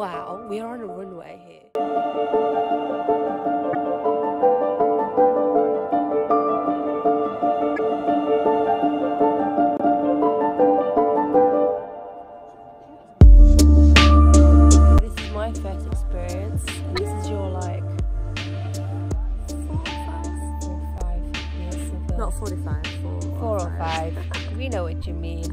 Wow, we are on a runway here. Not 45, 4 or 5. We know what you mean.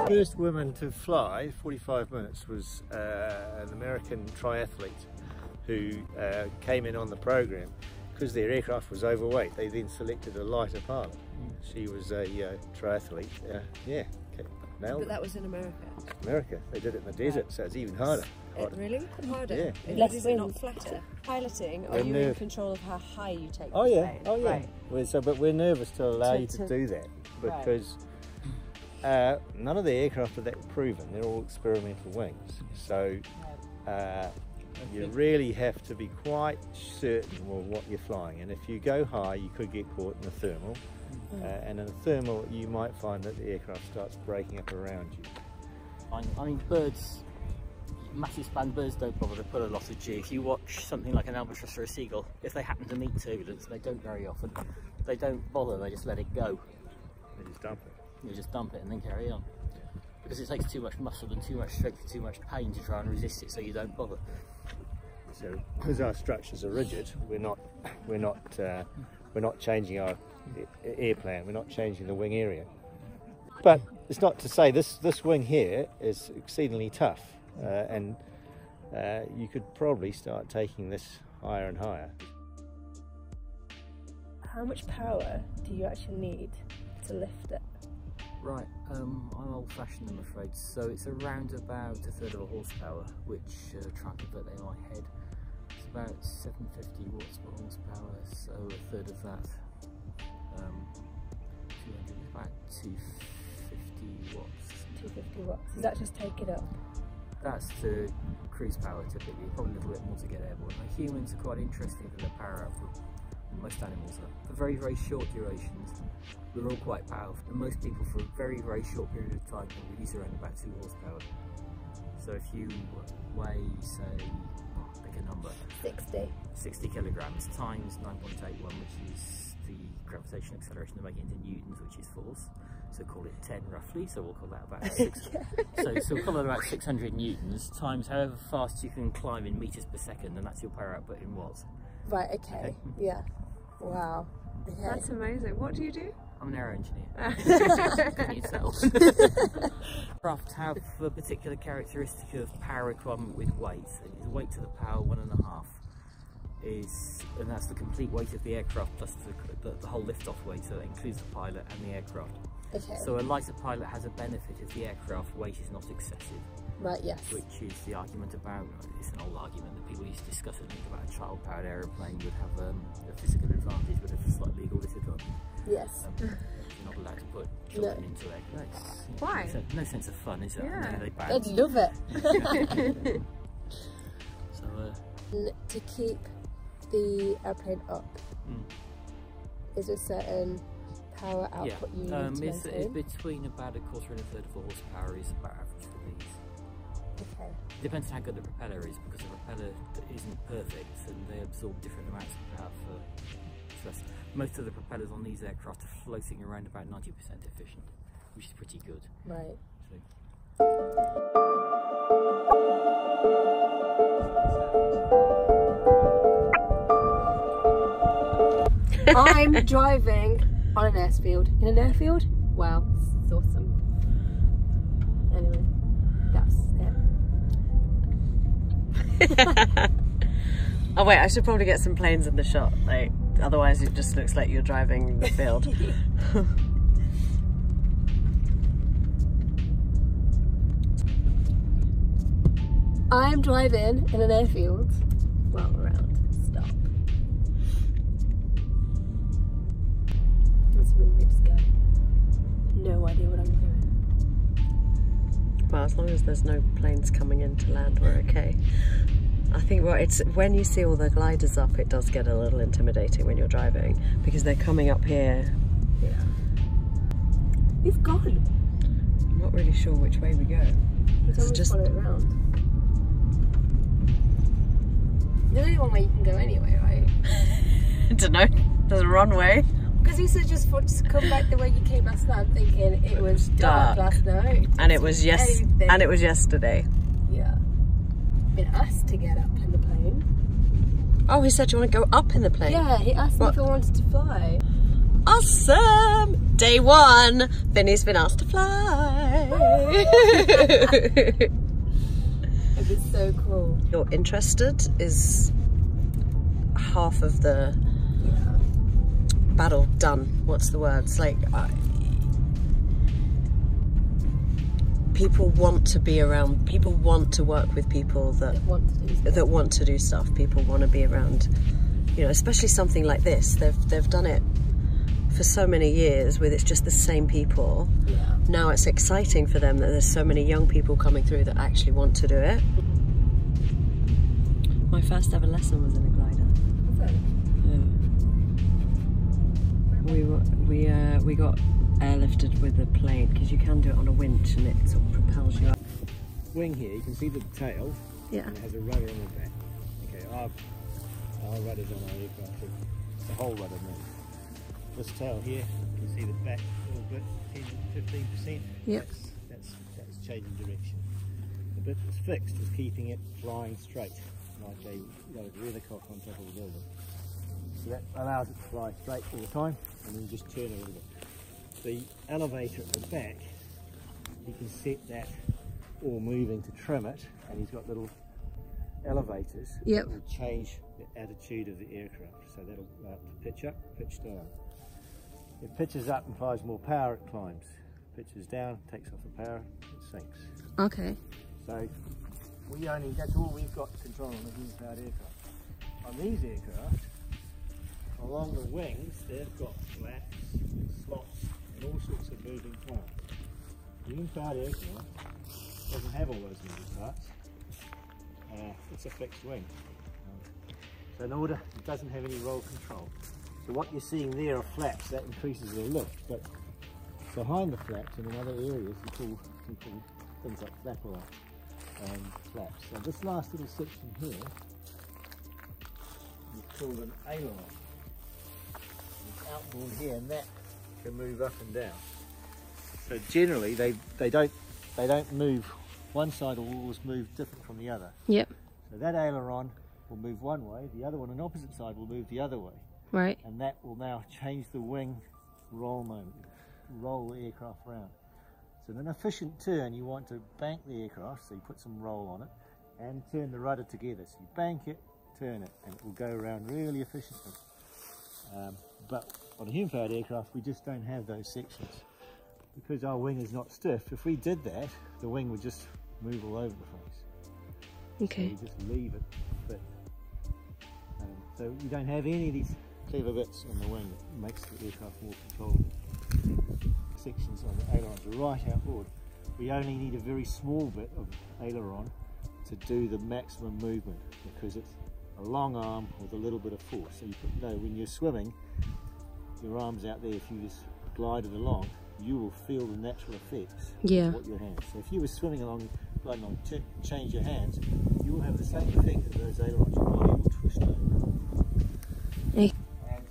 The first woman to fly 45 minutes was an American triathlete who came in on the program because their aircraft was overweight. They then selected a lighter pilot. She was a triathlete. Yeah, nailed it. But that was in America? America. They did it in the desert, so it's even harder. Really? Harder? Yeah. Less wind. Not flatter. Piloting, are you in control of how high you take the plane? Oh yeah, right. Well, so, but we're nervous to allow you to do that because none of the aircraft are that proven. They're all experimental wings, so you really have to be quite certain of what you're flying, and if you go high you could get caught in the thermal, and in the thermal you might find that the aircraft starts breaking up around you. I mean, birds, massive span birds don't bother to put a lot of G. If you watch something like an albatross or a seagull, if they happen to meet turbulence, they don't very often, they don't bother, they just let it go. They just dump it. You just dump it and then carry on, because it takes too much muscle and too much strength and too much pain to try and resist it, so you don't bother. So because our structures are rigid, we're not changing our air plan, we're not changing the wing area. But it's not to say this wing here is exceedingly tough, and you could probably start taking this higher and higher. How much power do you actually need to lift it? Right, I'm old-fashioned, I'm afraid, so it's around about a third of a horsepower, which, trying to put that in my head, it's about 750 watts per horsepower, so a third of that, 200, about 250 watts. 250 watts, does that just take it up? That's the cruise power, typically, probably a little bit more to get airborne. Now, humans are quite interesting in the power output. Most animals are. For very, very short durations, they're all quite powerful. And most people, for a very, very short period of time, can use around about 2 horsepower. So if you weigh, say, pick a number. 60 kilograms times 9.81, which is the gravitational acceleration they're making into newtons, which is force. So call it 10 roughly, so we'll call that about 600 newtons times however fast you can climb in meters per second, and that's your power output in watts. Right, okay, yeah. Wow. Okay. That's amazing. What do you do? I'm an aero engineer. Can you tell? Craft have a particular characteristic of power requirement with weight. The weight to the power 1.5 is, and that's the complete weight of the aircraft plus the whole lift-off weight, so that includes the pilot and the aircraft. Okay. So a lighter pilot has a benefit if the aircraft weight is not excessive. Right, yes. Which is the argument about, it's an old argument that people used to discuss, I think, about a child-powered aeroplane would have a physical advantage but a slight legal disadvantage. Yes. You're not allowed to put children into aircraft. Why? No sense of fun, is there? Yeah. They'd love it. So, to keep the airplane up, is a certain power output you need to maintain? It's between about a quarter and a third of a horsepower is about average for these. Okay. Depends on how good the propeller is, because the propeller isn't perfect and they absorb different amounts of power for thrust. Most of the propellers on these aircraft are floating around about 90% efficient, which is pretty good. Right. So. I'm driving on an airfield. In an airfield? Wow, this is awesome. Anyway, that's it. Oh wait, I should probably get some planes in the shot, like, otherwise it just looks like you're driving the field. I'm driving in an airfield. Well, around. Stop. That's where we just go. No idea what I'm doing. Well, as long as there's no planes coming in to land, we're okay. I think it's when you see all the gliders up, it does get a little intimidating when you're driving, because they're coming up here. Yeah. We've gone. I'm not really sure which way we go. It's just follow it around. The only one way you can go anyway, right? I don't know. There's a runway. Because you said just come back the way you came last night. I'm thinking it was dark last night. And it was yesterday. Yeah. Been asked to get up in the plane. Oh, he said you want to go up in the plane? Yeah, he asked me if I wanted to fly. Awesome! Day one. Vinny's been asked to fly. It's so cool. You're interested is half of the battle done. What's the word? It's like people want to be around. People want to work with people that want to do stuff. People want to be around. You know, especially something like this. They've done it for so many years with it's just the same people. Yeah. Now it's exciting for them that there's so many young people coming through that actually want to do it. My first ever lesson was in a glider. Was that? Yeah. We got airlifted with a plane, because you can do it on a winch and it sort of propels you up. Wing here, you can see the tail. Yeah. And it has a rudder on the back. Okay, our rudder's on our aircraft too. The whole rudder moves. This tail here, you can see the back a little bit, 10-15%. Yep. That's changing direction. The bit that's fixed is keeping it flying straight, like a weathercock on top of a building. So that allows it to fly straight all the time, and then just turn a little bit. The elevator at the back, you can set that all moving to trim it, and he's got little elevators. Yep. That will change the attitude of the aircraft, so that'll pitch up, pitch down. It pitches up and applies more power, it climbs. Pitches down, takes off the power, it sinks. Okay. So that's all we've got control on the wing powered aircraft. On these aircraft, along the wings, they've got flaps, slots, and all sorts of moving parts. The wing powered aircraft doesn't have all those moving parts. It's a fixed wing. So in order, it doesn't have any roll control. So what you're seeing there are flaps, that increases the lift, but behind the flaps and in other areas you can pull things like flapper and flaps. So this last little section here is called an aileron. It's outboard here and that can move up and down. So generally they don't move, one side will always move different from the other. Yep. So that aileron will move one way, the other one on the opposite side will move the other way. Right. And that will now change the wing roll moment, roll the aircraft round. So in an efficient turn, you want to bank the aircraft, so you put some roll on it, and turn the rudder together. So you bank it, turn it, and it will go around really efficiently. But on a human-powered aircraft, we just don't have those sections. Because our wing is not stiff, if we did that, the wing would just move all over the place. Okay. So you just leave it fit. So you don't have any of these clever bits on the wing that makes the aircraft more controllable. Sections on the ailerons are right outboard. We only need a very small bit of aileron to do the maximum movement, because it's a long arm with a little bit of force. So you know when you're swimming, your arm's out there, if you just glide it along, you will feel the natural effects of your hands. So if you were swimming along, gliding along, change your hands, you will have the same effect as those ailerons. Your body will twist over. Hey. And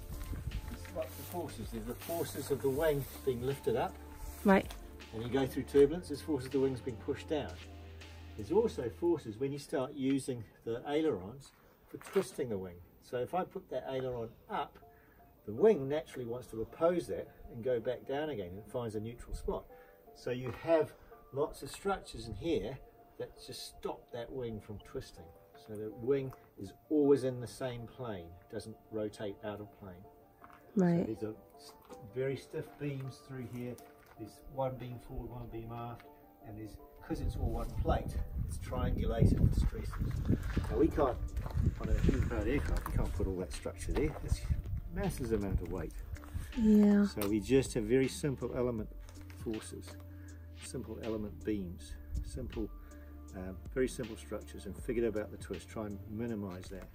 there's lots of forces. There's the forces of the wing being lifted up. Right. And you go through turbulence, there's forces of the wings being pushed down. There's also forces when you start using the ailerons for twisting the wing. So if I put that aileron up, The wing naturally wants to oppose that and go back down again, and it finds a neutral spot. So you have lots of structures in here that just stop that wing from twisting. So the wing is always in the same plane, doesn't rotate out of plane. Right. So there's a very stiff beams through here. There's one beam forward, one beam aft, and there's, because it's all one plate, it's triangulated with stresses. Now we can't, on a huge-powered aircraft, we can't put all that structure there. It's a massive amount of weight. Yeah. So we just have very simple element forces, simple element beams, simple, very simple structures, and figured about the twist, try and minimise that.